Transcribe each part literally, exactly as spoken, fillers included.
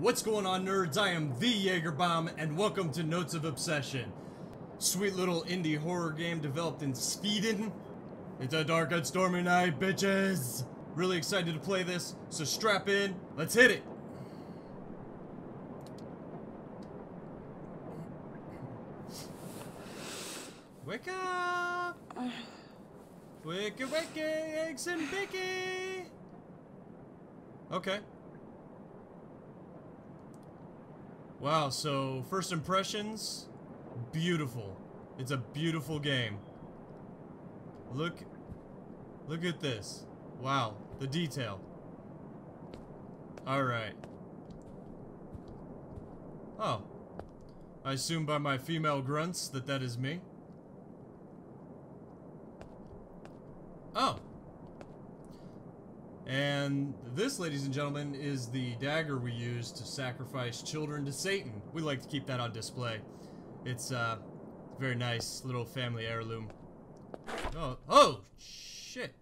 What's going on, nerds? I am the Jagerbomb, and welcome to Notes of Obsession. Sweet little indie horror game developed in Sweden. It's a dark and stormy night, bitches! Really excited to play this, so strap in, let's hit it! Wake up! Wicka wicka, eggs and bicky! Okay. Wow, so first impressions, beautiful. It's a beautiful game. Look, look at this. Wow, the detail. Alright. Oh. I assume by my female grunts that that is me. Oh. And this, ladies and gentlemen, is the dagger we use to sacrifice children to Satan. We like to keep that on display. It's uh, a very nice little family heirloom. Oh, oh, shit.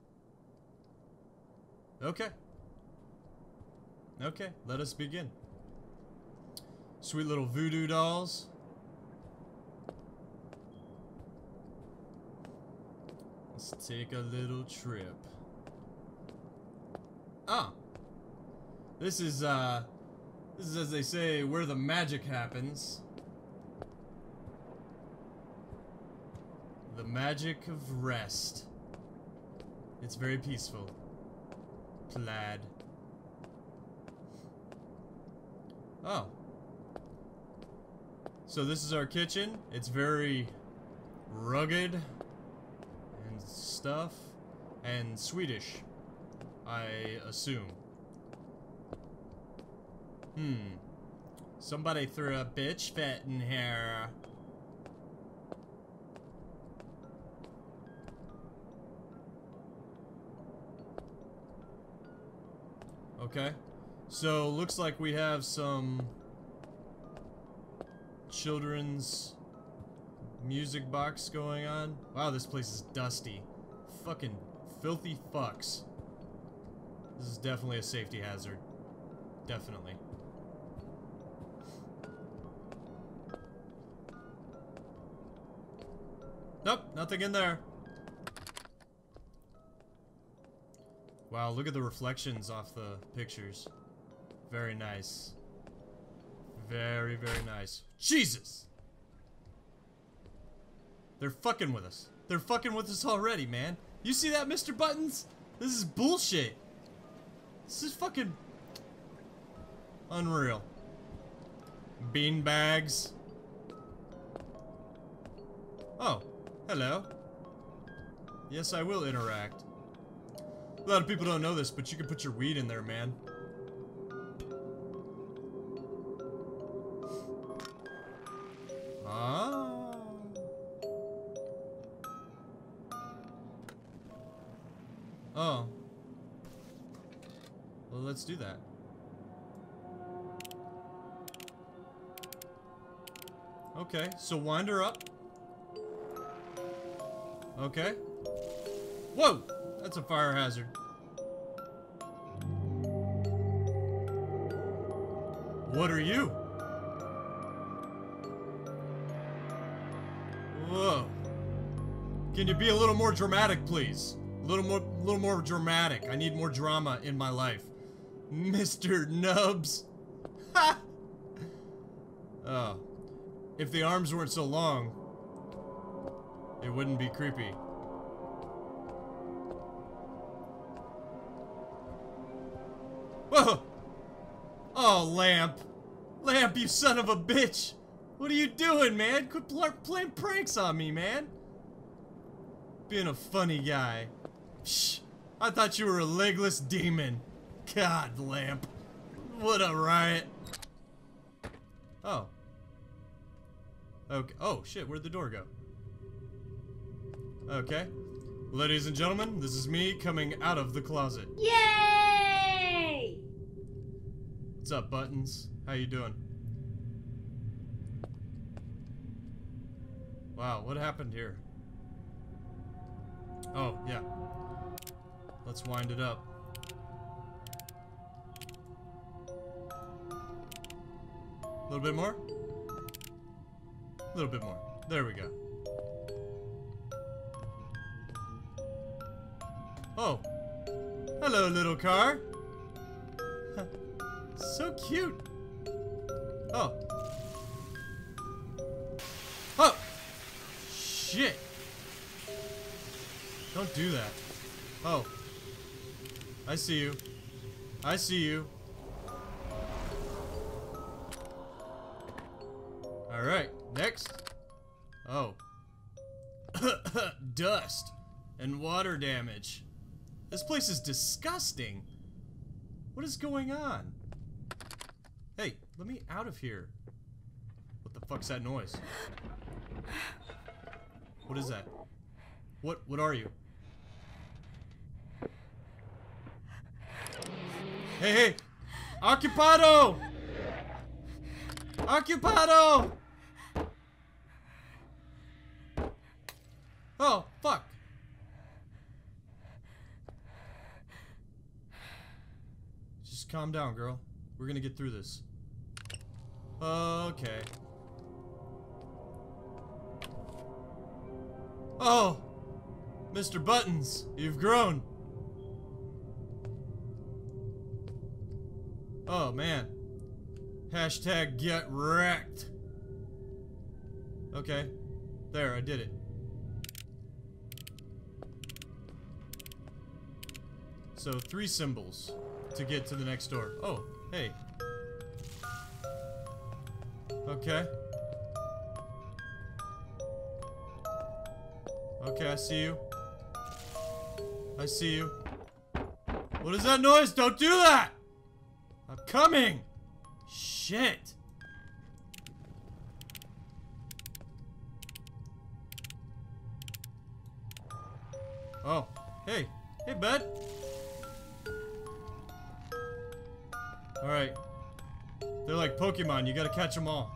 Okay. Okay, let us begin. Sweet little voodoo dolls. Let's take a little trip. Ah, this is, uh, this is, as they say, where the magic happens. The magic of rest. It's very peaceful. Plaid. Oh. So this is our kitchen. It's very rugged and stuff and Swedish. I assume. Hmm. Somebody threw a bitch fit in here. Okay. So, looks like we have some children's music box going on. Wow, this place is dusty. Fucking filthy fucks. This is definitely a safety hazard. Definitely. Nope, nothing in there. Wow, look at the reflections off the pictures. Very nice. Very, very nice. Jesus! They're fucking with us. They're fucking with us already, man. You see that, Mister Buttons? This is bullshit. This is fucking unreal. Bean bags. Oh, hello. Yes, I will interact. A lot of people don't know this, but you can put your weed in there, man. Ah. Oh. Well, let's do that. Okay, so wind her up. Okay. Whoa! That's a fire hazard. What are you? Whoa. Can you be a little more dramatic, please? A little more, a little more dramatic. I need more drama in my life. Mister Nubs. Ha! Oh. If the arms weren't so long, it wouldn't be creepy. Whoa! Oh, Lamp. Lamp, you son of a bitch! What are you doing, man? Quit pl playing pranks on me, man! Being a funny guy. Shh! I thought you were a legless demon. God, Lamp. What a riot. Oh. Okay. Oh, shit. Where'd the door go? Okay. Ladies and gentlemen, this is me coming out of the closet. Yay! What's up, Buttons? How you doing? Wow, what happened here? Oh, yeah. Let's wind it up. A little bit more. A little bit more. There we go. Oh. Hello, little car. So cute. Oh. Oh! Shit. Don't do that. Oh. I see you. I see you. Alright, next. Oh. Dust and water damage. This place is disgusting. What is going on? Hey, let me out of here. What the fuck's that noise? What is that? What what are you? Hey, hey! Occupado! Occupado! Oh, fuck. Just calm down, girl. We're gonna get through this. Okay. Oh! Mister Buttons, you've grown. Oh, man. Hashtag get wrecked. Okay. There, I did it. So, three symbols to get to the next door. Oh, hey. Okay. Okay, I see you. I see you. What is that noise? Don't do that! I'm coming! Shit! Oh, hey. Hey, bud. Alright. They're like Pokemon, you gotta catch them all.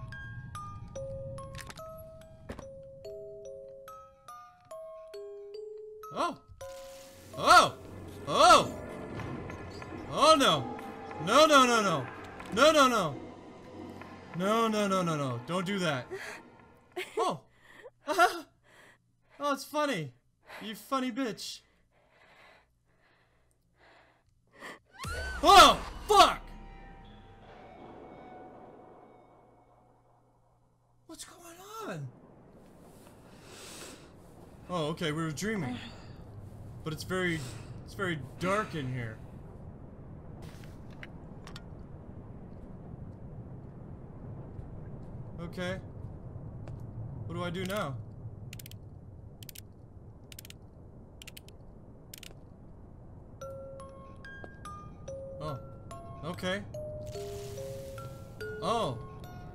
Oh! Oh! Oh! Oh no! No, no, no, no! No, no, no! No, no, no, no, no. Don't do that. Oh! Oh, it's funny. You funny bitch. Oh! Fuck! What's going on? Oh, okay, we were dreaming. But it's very, it's very dark in here. Okay. What do I do now? Oh. Okay. Oh.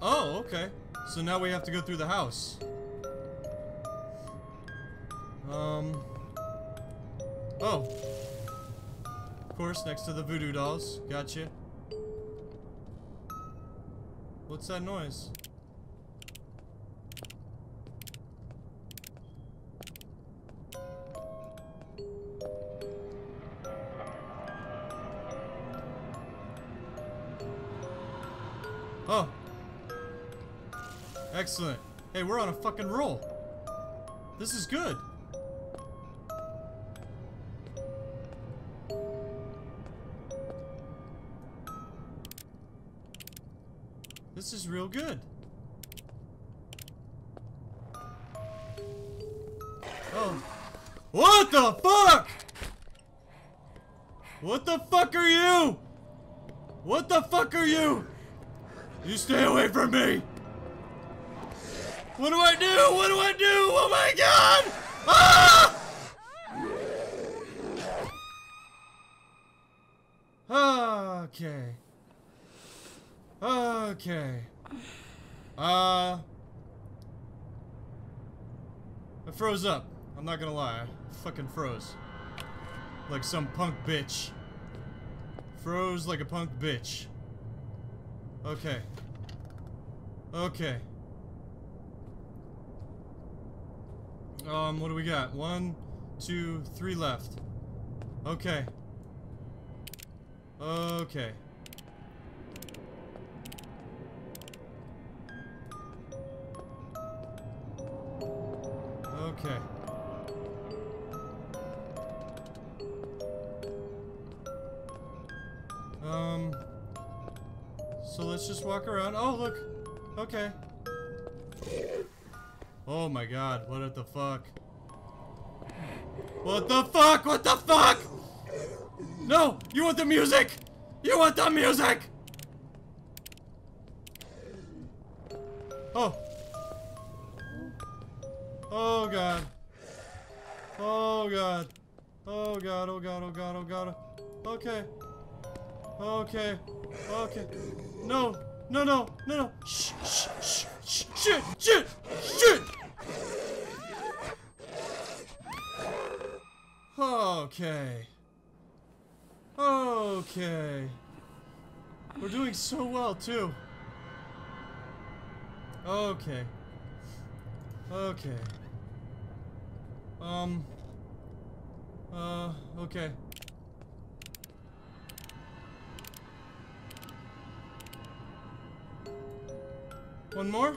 Oh, okay. So now we have to go through the house. Um. Oh. Of course, next to the voodoo dolls. Gotcha. What's that noise? Oh. Excellent. Hey, we're on a fucking roll. This is good. This is real good. Oh. What the fuck? What the fuck are you? What the fuck are you? You stay away from me. What do I do? What do I do? Oh my god! Ah! Okay. Okay. Uh. I froze up. I'm not gonna lie. I fucking froze. Like some punk bitch. Froze like a punk bitch. Okay. Okay. Um, what do we got? One, two, three left. Okay. Okay. Okay. Um. So let's just walk around. Oh, look. Okay. Oh my god. What the fuck? What the fuck? What the fuck? No! You want the music! You want the music! Oh. Oh god. Oh god. Oh god, oh god, oh god, oh god. Okay. Okay. Okay. No. No, no. No, no. Shh, shh, shh, shh, shit, shit, shit. Okay. Okay. We're doing so well, too. Okay. Okay. Um. Uh, okay. One more?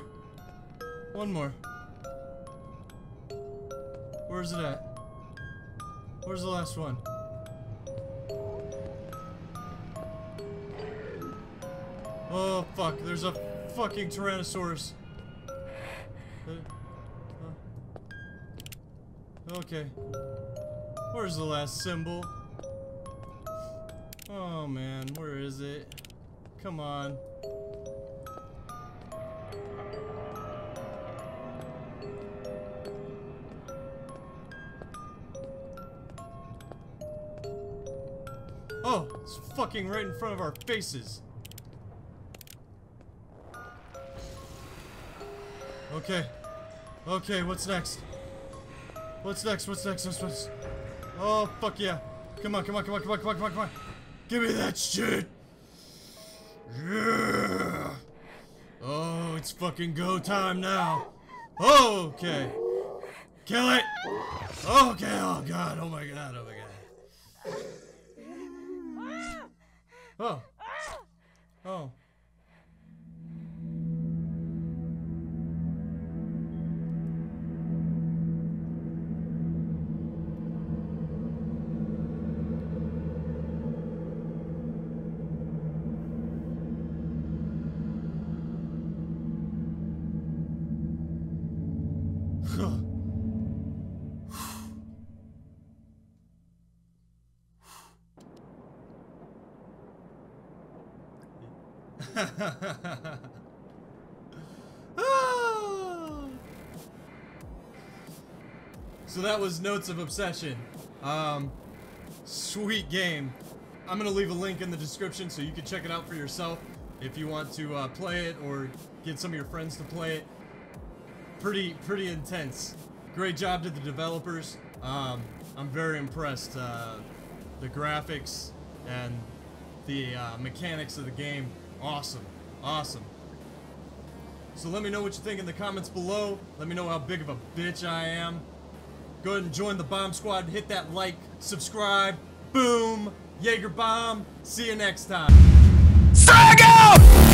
One more. Where's it at? Where's the last one? Oh, fuck. There's a fucking Tyrannosaurus. Okay. Where's the last symbol? Oh, man. Where is it? Come on. Oh, it's fucking right in front of our faces. Okay. Okay, what's next? What's next? What's next? What's next? Oh, fuck yeah. Come on, come on, come on, come on, come on, come on, come on. Give me that shit. Yeah. Oh, it's fucking go time now. Okay. Kill it. Okay, oh god, oh my god, oh my god. Oh. Oh. So that was Notes of Obsession. Um, sweet game. I'm gonna leave a link in the description so you can check it out for yourself if you want to uh, play it or get some of your friends to play it. Pretty, pretty intense. Great job to the developers. Um, I'm very impressed. Uh, the graphics and the uh, mechanics of the game. Awesome. Awesome. So let me know what you think in the comments below. Let me know how big of a bitch I am. Go ahead and join the Bomb Squad. Hit that like, subscribe, boom, Jagerbomb. See you next time. Saga!